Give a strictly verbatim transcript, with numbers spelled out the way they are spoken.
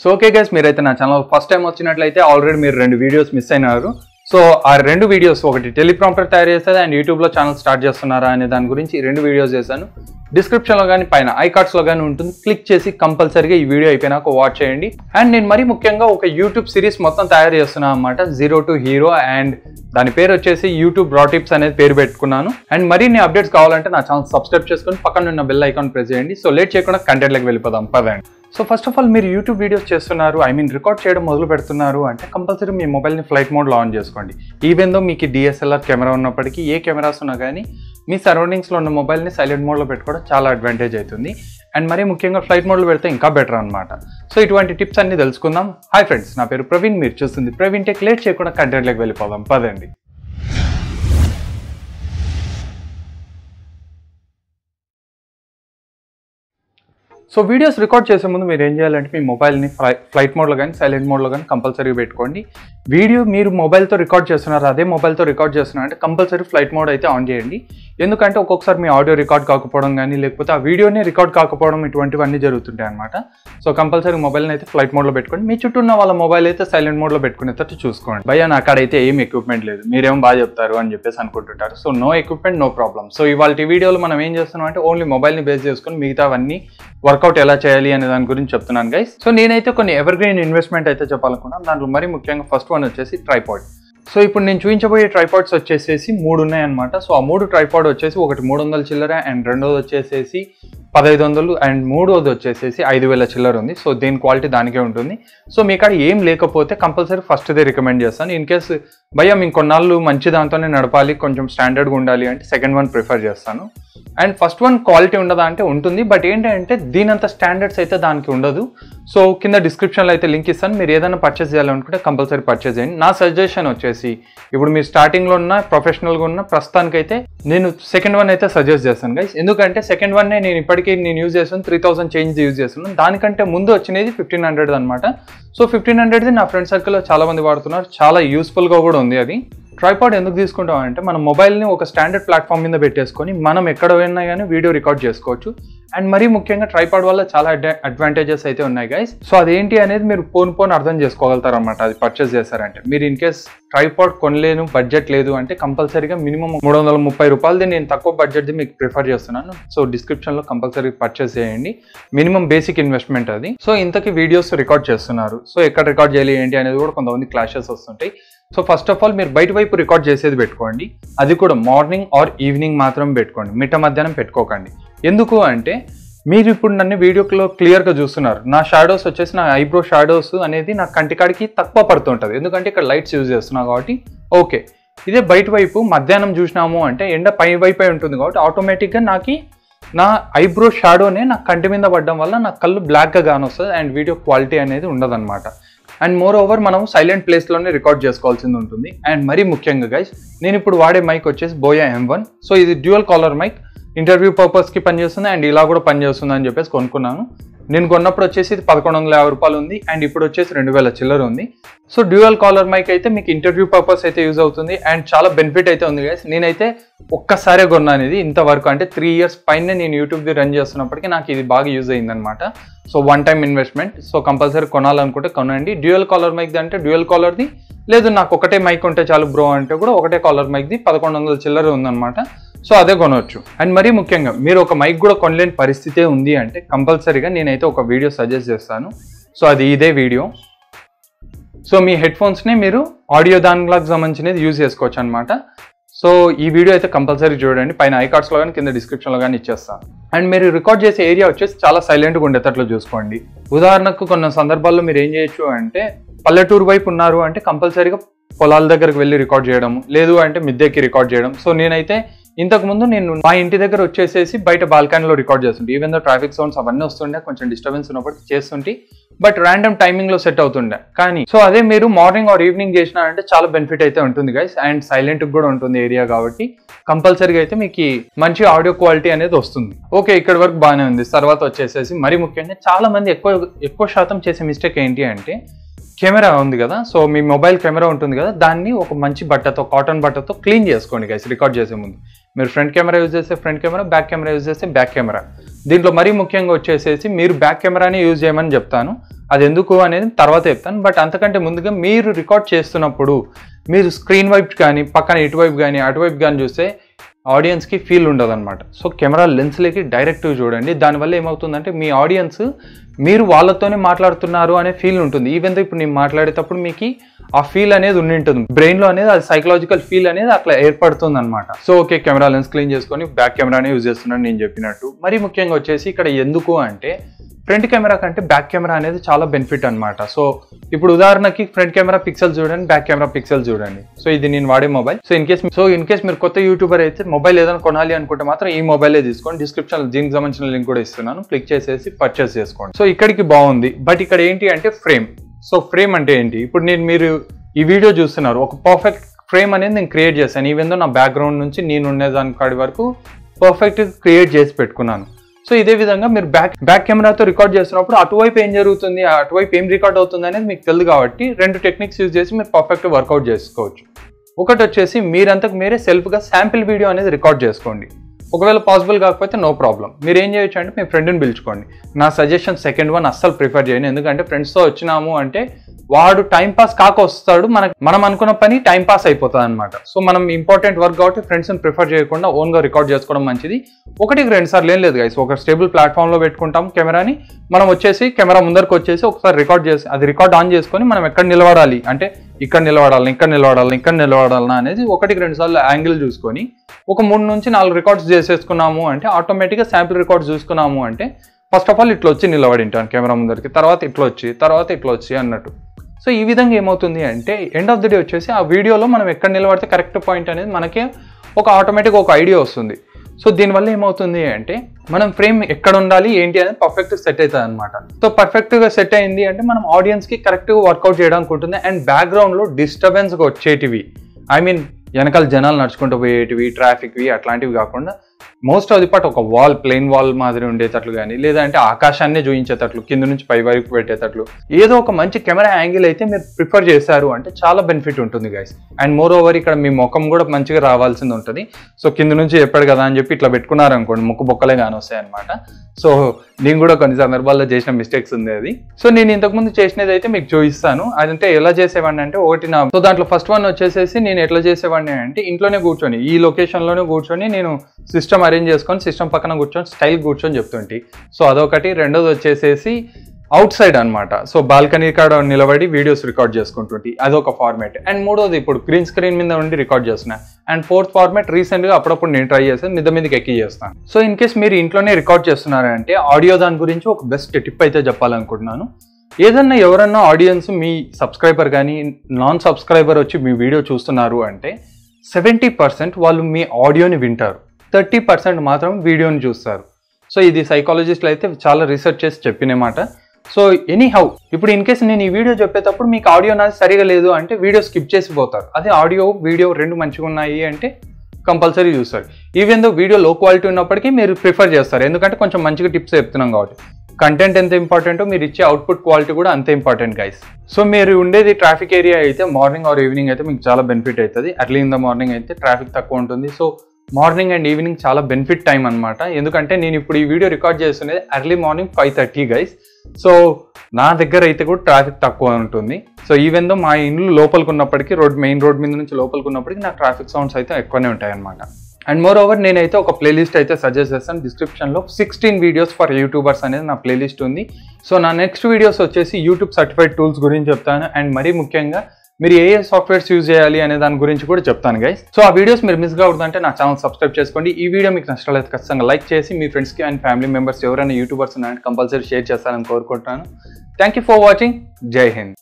So okay guys, మీరైతే నా channel first time వచ్చినట్లయితే ఆల్రెడీ మీరు రెండు వీడియోస్ మిస్ అయినారు. సో ఆ రెండు వీడియోస్, ఒకటి టెలిప్రాంప్టర్ తయారు చేస్తుంది అండ్ యూట్యూబ్లో ఛానల్ స్టార్ట్ చేస్తున్నారా అనే దాని గురించి రెండు వీడియోస్ చేశాను. డిస్క్రిప్షన్లో కానీ పైన ఐ కార్డ్స్లో కానీ ఉంటుంది, క్లిక్ చేసి కంపల్సరీగా ఈ వీడియో అయిపోయినాక వాచ్ చేయండి. అండ్ నేను మరీ ముఖ్యంగా ఒక యూట్యూబ్ సిరీస్ మొత్తం తయారు చేస్తున్నాను అన్నమాట, జీరో టు హీరో. అండ్ దాని పేరు వచ్చేసి యూట్యూబ్ రా టిప్స్ అనేది పేరు పెట్టుకున్నాను. అండ్ మరిన్ని అప్డేట్స్ కావాలంటే నా ఛానల్ సబ్స్క్రైబ్ చేసుకుని పక్కన ఉన్న బెల్ ఐకాన్ ప్రెస్ చేయండి. సో లేట్ చేయకుండా కంటెంట్లోకి వెళ్ళిపోదాం, పదండి. సో ఫస్ట్ ఆఫ్ ఆల్, మీరు యూట్యూబ్ వీడియోస్ చేస్తున్నారు, ఐ మీన్ రికార్డ్ చేయడం మొదలు పెడుతున్నారు అంటే కంపల్సరీ మీ మొబైల్ని ఫ్లైట్ మోడ్లో ఆన్ చేసుకోండి. ఈవెన్ దో మీకు డిఎస్ఎల్ఆర్ కెమెరా ఉన్నప్పటికీ, ఏ కెమెరాస్ ఉన్నా కానీ మీ సరౌండింగ్స్లో ఉన్న మొబైల్ని సైలెంట్ మోడ్లో పెట్టుకోవడం చాలా అడ్వాంటేజ్ అవుతుంది. అండ్ మరీ ముఖ్యంగా ఫ్లైట్ మోడ్లో పెడితే ఇంకా బెటర్ అనమాట. సో ఇటువంటి టిప్స్ అన్ని తెలుసుకుందాం. హాయ్ ఫ్రెండ్స్, నా పేరు ప్రవీణ్, మీరు చూస్తుంది ప్రవీణ్ టెక్. లేట్ చేయకుండా కంటెంట్లోకి వెళ్ళిపోదాం, పదండి. సో వీడియోస్ రికార్డ్ చేసే ముందు మీరు ఏం చేయాలంటే మీ మొబైల్ని ఫ్లై ఫ్లైట్ మోడ్లో కానీ సైలెంట్ మోడ్లో కానీ కంపల్సరీగా పెట్టుకోండి. వీడియో మీరు మొబైల్తో రికార్డ్ చేస్తున్నారు, అదే మొబైల్తో రికార్డ్ చేస్తున్నారు అంటే కంపల్సరీ ఫ్లైట్ మోడ్ అయితే ఆన్ చేయండి. ఎందుకంటే ఒక్కొక్కసారి మీ ఆడియో రికార్డ్ కాకపోవడం కానీ లేకపోతే ఆ వీడియోనే రికార్డ్ కాకపోవడం ఇటువంటివన్నీ జరుగుతుంటాయి అనమాట. సో కంపల్సరీ మొబైల్ని అయితే ఫ్లైట్ మోడ్లో పెట్టుకోండి. మీ చుట్టూ ఉన్న వాళ్ళ మొబైల్ అయితే సైలెంట్ మోడ్లో పెట్టుకునేటట్టు చూసుకోండి. భయ్యా నా కాడైతే ఏం ఎక్విప్మెంట్ లేదు, మీరేమో బాగా చెప్తారు అని చెప్పేసి అనుకుంటుంటారు. So no equipment no problem. So ఇవాళ వీడియోలో మనం ఏం చేస్తున్నాం అంటే ఓన్లీ మొబైల్ని బేస్ చేసుకుని మిగతావన్నీ వర్కౌట్ ఎలా చేయాలి అనే దాని గురించి చెప్తున్నాను గైస్. సో నేనైతే కొన్ని ఎవర్ గ్రీన్ ఇన్వెస్ట్మెంట్ అయితే చెప్పాలనుకున్నాను. దాంట్లో మరీ ముఖ్యంగా ఫస్ట్ వన్ వచ్చేసి ట్రైపాడ్. సో ఇప్పుడు నేను చూపించబోయే ట్రైపాడ్స్ వచ్చేసేసి మూడు ఉన్నాయన్నమాట. సో ఆ మూడు ట్రైపాడ్ వచ్చేసి ఒకటి మూడు వందల చిల్లర, అండ్ రెండోది వచ్చేసేసి పదహైదు వందలు, అండ్ మూడోది వచ్చేసేసి ఐదు వేల చిల్లర ఉంది. సో దీని క్వాలిటీ దానికే ఉంటుంది. సో మీ కాడ ఏం లేకపోతే కంపల్సరీ ఫస్ట్దే రికమెండ్ చేస్తాను. ఇన్ కేస్ భయ్యా మేము కొన్నాళ్ళు మంచి దాంతోనే నడపాలి, కొంచెం స్టాండర్డ్గా ఉండాలి అంటే సెకండ్ వన్ ప్రిఫర్ చేస్తాను. అండ్ ఫస్ట్ వన్ క్వాలిటీ ఉండదా అంటే ఉంటుంది, బట్ ఏంటంటే దీనంత స్టాండర్డ్స్ అయితే దానికి ఉండదు. సో కింద డిస్క్రిప్షన్లో అయితే లింక్ ఇస్తాను, మీరు ఏదైనా పర్చేస్ చేయాలనుకుంటే కంపల్సరీ పర్చేస్ చేయండి. నా సజెషన్ వచ్చేసి ఇప్పుడు మీరు స్టార్టింగ్లో ఉన్న ప్రొఫెషనల్గా ఉన్న ప్రస్తుతానికైతే నేను సెకండ్ వన్ అయితే సజెస్ట్ చేస్తాను గైస్. ఎందుకంటే సెకండ్ వన్నే నేను ఇప్పటికీ నేను యూజ్ చేస్తాను, త్రీ థౌసండ్ చేంజ్ యూజ్ చేస్తున్నాను. దానికంటే ముందు వచ్చినది ఫిఫ్టీన్ హండ్రెడ్ అనమాట. సో ఫిఫ్టీన్ హండ్రెడ్ది నా ఫ్రెండ్ సర్కిల్లో చాలామంది వాడుతున్నారు, చాలా యూస్ఫుల్గా కూడా ఉంది అది. ట్రైపాడ్ ఎందుకు తీసుకుంటాం అంటే మన మొబైల్ని ఒక స్టాండర్డ్ ప్లాట్ఫామ్ మీద పెట్టేసుకొని మనం ఎక్కడ పోయినా కానీ వీడియో రికార్డ్ చేసుకోవచ్చు. అండ్ మరీ ముఖ్యంగా ట్రైపాడ్ వల్ల చాలా అడ్వాంటేజెస్ అయితే ఉన్నాయి గైస్. సో అదేంటి అనేది మీరు పోను పోను అర్థం చేసుకోగలుగుతారు అనమాట అది పర్చేస్ చేశారంటే. మీరు ఇన్ కేస్ ట్రైపాడ్ కొనలేను, బడ్జెట్ లేదు అంటే కంపల్సరీగా మినిమం మూడు వందల ముప్పై రూపాయలది నేను తక్కువ బడ్జెట్ది మీకు ప్రిఫర్ చేస్తున్నాను. సో డిస్క్రిప్షన్లో కంపల్సరీ పర్చేస్ చేయండి, మినిమం బేసిక్ ఇన్వెస్ట్మెంట్ అది. సో ఇంతకీ వీడియోస్ రికార్డ్ చేస్తున్నారు, సో ఎక్కడ రికార్డ్ చేయాలి ఏంటి అనేది కూడా కొంతమంది క్లాషెస్ వస్తుంటాయి. సో ఫస్ట్ ఆఫ్ ఆల్ మీరు బయట వైపు రికార్డ్ చేసేది పెట్టుకోండి, అది కూడా మార్నింగ్ ఆర్ ఈవినింగ్ మాత్రం పెట్టుకోండి, మిట్ట మధ్యాహ్నం పెట్టుకోకండి. ఎందుకు అంటే మీరు ఇప్పుడు నన్ను వీడియోలో క్లియర్గా చూస్తున్నారు, నా షాడోస్ వచ్చేసి నా ఐబ్రో షాడోస్ అనేది నా కంటికాడికి తక్కువ పడుతుంటుంది, ఎందుకంటే ఇక్కడ లైట్స్ యూజ్ చేస్తున్నాను కాబట్టి ఓకే. ఇదే బయట వైపు మధ్యాహ్నం చూసినాము అంటే ఎండ పై వైపే ఉంటుంది కాబట్టి ఆటోమేటిక్గా నాకు నా ఐబ్రో షాడోనే నా కంటి మీద పడడం వల్ల నా కళ్ళు బ్లాక్గా కానొస్తుంది అండ్ వీడియో క్వాలిటీ అనేది ఉండదన్నమాట. అండ్ మోర్ ఓవర్ మనం సైలెంట్ ప్లేస్లోనే రికార్డ్ చేసుకోవాల్సింది ఉంటుంది. అండ్ మరీ ముఖ్యంగా గైస్, నేను ఇప్పుడు వాడే మైక్ వచ్చేసి బోయా ఎం వన్. సో ఇది డ్యూయల్ కాలర్ మైక్, ఇంటర్వ్యూ పర్పస్కి పనిచేస్తుంది అండ్ ఇలా కూడా పనిచేస్తుంది అని చెప్పేసి కొనుక్కున్నాను. నేను కొన్నప్పుడు వచ్చేసి ఇది పదకొండు వందల యాభై రూపాయలు ఉంది అండ్ ఇప్పుడు వచ్చేసి రెండు వేల చిల్లర ఉంది. సో డ్యూయల్ కాలర్ మైక్ అయితే మీకు ఇంటర్వ్యూ పర్పస్ అయితే యూజ్ అవుతుంది అండ్ చాలా బెనిఫిట్ అయితే ఉంది గైస్. నేనైతే ఒక్కసారే కొన్నాను ఇది, ఇంతవరకు అంటే త్రీ ఇయర్స్ పైన నేను యూట్యూబ్ది రన్ చేస్తున్నప్పటికీ నాకు ఇది బాగా యూజ్ అయిందనమాట. So one time investment, so compulsory కొనాలనుకుంటే కొనండి. డ్యూయల్ కాలర్ మైక్ది అంటే డ్యూయల్ కాలర్ది, లేదు నాకు ఒకటే మైక్ ఉంటే చాలు బ్రో అంటే కూడా ఒకటే కాలర్ మైక్ది పదకొండు వందల చిల్లర ఉందన్నమాట. సో అదే కొనవచ్చు. అండ్ మరీ ముఖ్యంగా మీరు ఒక మైక్ కూడా కొనలేని పరిస్థితే ఉంది అంటే కంపల్సరీగా నేనైతే ఒక వీడియో సజెస్ట్ చేస్తాను. సో అది ఇదే వీడియో. సో మీ హెడ్ ఫోన్స్ని మీరు ఆడియో దానికి సంబంధించినది యూజ్ చేసుకోవచ్చు అనమాట. సో ఈ వీడియో అయితే కంపల్సరీ చూడండి, పైన ఐ కార్డ్స్లో కానీ కింద డిస్క్రిప్షన్లో కానీ ఇచ్చేస్తాను. అండ్ మీరు రికార్డ్ చేసే ఏరియా వచ్చేసి చాలా సైలెంట్గా ఉండేటట్లు చూసుకోండి. ఉదాహరణకు కొన్ని సందర్భాల్లో మీరు ఏం చేయొచ్చు అంటే పల్లెటూరు వైపు ఉన్నారు అంటే కంపల్సరీగా పొలాల దగ్గరకు వెళ్ళి రికార్డ్ చేయడం, లేదు అంటే మిద్దెకి రికార్డ్ చేయడం. సో నేనైతే ఇంతకుముందు నేను మా ఇంటి దగ్గర వచ్చేసేసి బయట బాల్కనీలో రికార్డ్ చేస్తుంటే ఈవెన్ దో ట్రాఫిక్ సౌండ్స్ అవన్నీ వస్తుండే, కొంచెం డిస్టర్బెన్స్ ఉన్నప్పటికీ చేస్తుంటే, బట్ ర్యాండమ్ టైమింగ్లో సెట్ అవుతుండే కానీ. సో అదే మీరు మార్నింగ్ ఆర్ ఈవినింగ్ చేసినారంటే చాలా బెనిఫిట్ అయితే ఉంటుంది గైస్. అండ్ సైలెంట్ కూడా ఉంటుంది ఏరియా కాబట్టి కంపల్సరీగా అయితే మీకు మంచి ఆడియో క్వాలిటీ అనేది వస్తుంది. ఓకే, ఇక్కడ వరకు బాగానే ఉంది. తర్వాత వచ్చేసేసి మరి ముఖ్యంగా చాలా మంది ఎక్కువ ఎక్కువ శాతం చేసే మిస్టేక్ ఏంటి అంటే కెమెరా ఉంది కదా, సో మీ మొబైల్ కెమెరా ఉంటుంది కదా, దాన్ని ఒక మంచి బట్టతో, కాటన్ బట్టతో క్లీన్ చేసుకోండి గైస్ రికార్డ్ చేసే ముందు. मेरे front camera use front camera back camera use back camera दींट मरी मुख्य वे बैक कैमरा यूज अदेंदुकु अनेदी तर्वात चेप्तानु बट अंतकंटे मुंदुगा मीरु रिकॉर्ड चेस्तुन्नप्पुडु मीरु स्क्रीन वैप गानी पक्कन इटु वैप गानी अटु वैप गानी चूस्ते ऑडियंस की फील उंडदन्नमाट सो कैमरा लेंस लेकी डायरेक्ट चूडंडी दानि वल्ल एमवुतुंदंटे मी ऑडियंस मीरु वाळ्ळतोने माट्लाडुतुन्नारु अने फील उंटुंदी ईवन दो इप्पुडु नेनु माट्लाडेटप्पुडु मीकी आ फील अनेदी उंडि उंटुंदी ब्रेन लो अनेदी आ साइकोलॉजिकल फील अनेदी अट्ला एर्पडुतुंदन्नमाट so okay camera lens clean चेसुकोनि बैक कैमराने यूज चेस्तुन्नानु नेनु चेप्पिनट्टु मरी मुख्यंगा वच्चेसी इक्कड एंदुकु अंटे फ्रंट कैमरा कंटे बैक कैमरा अनेदी चाला बेनिफिट अन्नमाट सो इप्पुडु उदाहरणकी फ्रंट कैमरा पिक्सेल चूडंడి बैक कैमरा पिक्सेल चूडंడి सो इदी नेनु वाडे mobile so in case so in case मीरु कोत्त यूट्यूबर अयिते मोबाइल एदना कोनाली अनुकुंटे मात्रम ई मोबाइल ए तीसुकोंడి डिस्क्रिप्शन दीनिकि संबंधिंचिन लिंक कूडा इस्तुन्नानु क्लिक चेसेसी पर्चेस चेसुकोंడి सो इक्कडिकी बागुंది बट इक्कड ఏంటి అంటే फ्रेम सो फ्रेम अंटे ఏంటి इप्पुडु नेनु मीरु ई वीडियो चूस्तुन्नारु ओक पर्फेक्ट फ्रेम अनेदी नेनु क्रिయేట్ చేశాను ఈవెన్ దో నా బ్యాక్ గ్రౌండ్ నుంచి నేను ఉన్న దాని కాడి వరకు पर्फेक्ट క్రియేట్ చేసి పెట్టుకున్నాను सो इदे विधंगा मीरु बैक बैक कैमरा तो रिकॉर्ड चेसिनप्पुडु अटुवैपु एं जरुगुतुंदी अटुवैपु एं रिकॉर्ड अवुतुंदी अनेदी मीकु तेलुसु काबट्टी रेंडु टेक्निक्स यूज चेसि मीरु पर्फेक्ट वर्कआउट चेसुकोवच्चु ओकटि वच्चेसि मीरंतकु मीरे सेल्फ गा सैंपल वीडियो अनेदी रिकॉर्ड चेसुकोंడి ఒకవేళ పాసిబుల్ కాకపోతే నో ప్రాబ్లం మీరు ఏం చేయొచ్చు అంటే మీ ఫ్రెండ్ని పిలుచుకోండి నా సజెషన్ సెకండ్ వన్ అస్సలు ప్రిఫర్ చేయను ఎందుకంటే ఫ్రెండ్స్ తో వచ్చినాము అంటే వాడు టైం పాస్ కాకొస్తాడు మన మనం అనుకున్న పని టైం పాస్ అయిపోతాదన్నమాట సో మనం ఇంపార్టెంట్ వర్క్ కాబట్టి ఫ్రెండ్స్ ని ప్రిఫర్ చేయకుండా ఓన్ గా రికార్డ్ చేసుకోవడం మంచిది ఒకటికి రెండు సార్లు ఏం లేదు గైస్ ఒక స్టేబుల్ ప్లాట్‌ఫామ్ లో పెట్టుకుంటాం కెమెరాని మనం వచ్చేసి కెమెరా ముందరికి వచ్చేసి ఒకసారి రికార్డ్ చేసి అది రికార్డ్ ఆన్ చేసుకొని మనం ఎక్కడ నిలబడాలి అంటే ఇక్కడ నిలబడాలి ఇక్కడ నిలబడాలి ఇక్కడ నిలబడాలి అనేది ఒకటికి రెండు సార్లు యాంగిల్ చూసుకొని ఒక మూడు నుంచి నాలుగు రికార్డ్స్ చేసుకున్నాము అంటే ఆటోమేటిక్గా శాంపిల్ రికార్డ్స్ చూసుకున్నాము అంటే ఫస్ట్ ఆఫ్ ఆల్ ఇట్లా వచ్చి నిలబడి ఉంటాను కెమెరా ముందరికి తర్వాత ఇట్లా వచ్చి తర్వాత ఇట్లా వచ్చి అన్నట్టు సో ఈ విధంగా ఏమవుతుంది అంటే ఎండ్ ఆఫ్ ది డే వచ్చేసి ఆ వీడియోలో మనం ఎక్కడ నిలబడితే కరెక్ట్ పాయింట్ అనేది మనకి ఒక ఆటోమేటిక్ ఒక ఐడియా వస్తుంది సో దీని వల్ల ఏమవుతుంది అంటే మనం ఫ్రేమ్ ఎక్కడ ఉండాలి ఏంటి అనేది పర్ఫెక్ట్ సెట్ అవుతుంది అన్నమాట సో పర్ఫెక్ట్ గా సెట్ అయ్యింది అంటే మనం ఆడియన్స్ కి కరెక్ట్ గా వర్కౌట్ చేయడానికి ఉంటుంది అండ్ బ్యాక్ గ్రౌండ్ లో డిస్టర్బెన్స్ వచ్చేటివి ఐ మీన్ వెనకాల జనాలు నడుచుకుంటూ పోయేటివి ట్రాఫిక్వి అట్లాంటివి కాకుండా మోస్ట్ ఆఫ్ ది పార్ట్ ఒక వాల్ ప్లెయిన్ వాల్ మాదిరి ఉండేటట్లు కానీ లేదంటే ఆకాశాన్నే చూయించేటట్లు కింద నుంచి పై వరకు పెట్టేటట్లు ఏదో ఒక మంచి కెమెరా యాంగిల్ అయితే మీరు ప్రిఫర్ చేశారు అంటే చాలా బెనిఫిట్ ఉంటుంది గైస్ అండ్ మోర్ ఓవర్ ఇక్కడ మీ ముఖం కూడా మంచిగా రావాల్సింది ఉంటుంది సో కింద నుంచి చెప్పాడు కదా అని చెప్పి ఇట్లా పెట్టుకున్నారు అనుకోండి ముక్కు బొక్కలే కానీ వస్తాయన్నమాట సో నేను కూడా కొన్ని సందర్భాల్లో చేసిన మిస్టేక్స్ ఉంది అది సో నేను ఇంతకుముందు చేసినది అయితే మీకు చూపిస్తాను అదంటే ఎలా చేసేవాడిని అంటే ఒకటి నా సో దాంట్లో ఫస్ట్ వన్ వచ్చేసేసి నేను ఎట్లా చేసేవాడిని అంటే ఇంట్లోనే కూర్చొని ఈ లొకేషన్లోనే కూర్చొని నేను సిస్టమ్ అరేంజ్ చేసుకొని సిస్టమ్ పక్కన కూర్చొని స్టైల్ కూర్చొని చెప్తుంటే సో అదొకటి రెండోది వచ్చేసేసి అవుట్ సైడ్ అన్నమాట సో బాల్కనీ కాడ నిలబడి వీడియోస్ రికార్డ్ చేసుకుంటుంటే అదొక ఫార్మాట్ అండ్ మూడోది ఇప్పుడు గ్రీన్ స్క్రీన్ మీద ఉండి రికార్డ్ చేస్తున్నా అండ్ ఫోర్త్ ఫార్మాట్ రీసెంట్గా అప్పుడప్పుడు నేను ట్రై చేసాను మీద మీదకి ఎక్కి చేస్తాను సో ఇన్ కేస్ మీరు ఇంట్లోనే రికార్డ్ చేస్తున్నారంటే ఆడియో దాని గురించి ఒక బెస్ట్ టిప్ అయితే చెప్పాలనుకుంటున్నాను ఏదన్నా ఎవరన్నా ఆడియన్స్ మీ సబ్స్క్రైబర్ కానీ నాన్ సబ్స్క్రైబర్ వచ్చి మీ వీడియో చూస్తున్నారు అంటే సెవెంటీ పర్సెంట్ వాళ్ళు మీ ఆడియోని వింటారు థర్టీ పర్సెంట్ మాత్రం వీడియోని చూస్తారు సో ఇది సైకాలజిస్టులు అయితే చాలా రీసెర్చ్ చేసి చెప్పినమాట సో ఎనీ హౌ ఇప్పుడు ఇన్ కేసు నేను ఈ వీడియో చెప్పేటప్పుడు మీకు ఆడియో నాది సరిగా లేదు అంటే వీడియో స్కిప్ చేసిపోతారు అదే ఆడియో వీడియో రెండు మంచిగా ఉన్నాయి అంటే కంపల్సరీ చూస్తారు ఈవెన్ దో వీడియో లో క్వాలిటీ ఉన్నప్పటికీ మీరు ప్రిఫర్ చేస్తారు ఎందుకంటే కొంచెం మంచిగా టిప్స్ చెప్తున్నాం కాబట్టి కంటెంట్ ఎంత ఇంపార్టెంటో మీరు ఇచ్చే అవుట్పుట్ క్వాలిటీ కూడా అంతే ఇంపార్టెంట్ గైస్ సో మీరు ఉండేది ట్రాఫిక్ ఏరియా అయితే మార్నింగ్ ఆర్ ఈవినింగ్ అయితే మీకు చాలా బెనిఫిట్ అవుతుంది అర్లీ ఇన్ ద మార్నింగ్ అయితే ట్రాఫిక్ తక్కువ ఉంటుంది సో మార్నింగ్ అండ్ ఈవినింగ్ చాలా బెనిఫిట్ టైం అనమాట ఎందుకంటే నేను ఇప్పుడు ఈ వీడియో రికార్డ్ చేస్తున్నది early morning five thirty guys so నా దగ్గర అయితే కూడా ట్రాఫిక్ తక్కువ ఉంటుంది సో ఈవెన్ దో మా ఇల్లు లోపలికి ఉన్నప్పటికీ రోడ్ మెయిన్ రోడ్ మీద నుంచి లోపలికి ఉన్నప్పటికీ నాకు ట్రాఫిక్ సౌండ్స్ అయితే ఎక్కువనే ఉంటాయి అనమాట అండ్ మోర్ ఓవర్ నేనైతే ఒక ప్లేలిస్ట్ అయితే సజెస్ట్ చేస్తాను డిస్క్రిప్షన్లో సిక్స్టీన్ వీడియోస్ ఫర్ యూట్యూబర్స్ అనేది నా ప్లేలిస్ట్ ఉంది సో నా నెక్స్ట్ వీడియోస్ వచ్చేసి యూట్యూబ్ సర్టిఫైడ్ టూల్స్ గురించి చెప్తాను అండ్ మరీ ముఖ్యంగా మీరు ఏ ఏ సాఫ్ట్వేర్స్ యూజ్ చేయాలి అనే దాని గురించి కూడా చెప్తాను గైస్ సో ఆ వీడియోస్ మీరు మిస్ కావద్దంటే నా ఛానల్ సబ్స్క్రైబ్ చేసుకోండి ఈ వీడియో మీకు నష్టాలైతే ఖచ్చితంగా లైక్ చేసి మీ ఫ్రెండ్స్కి అండ్ ఫ్యామిలీ మెంబర్స్ ఎవరైనా యూట్యూబర్స్ ఉన్నారంటే కంపల్సరీ షేర్ చేస్తారని కోరుకుంటున్నాను థ్యాంక్ యూ ఫర్ వాచింగ్ జై హింద్.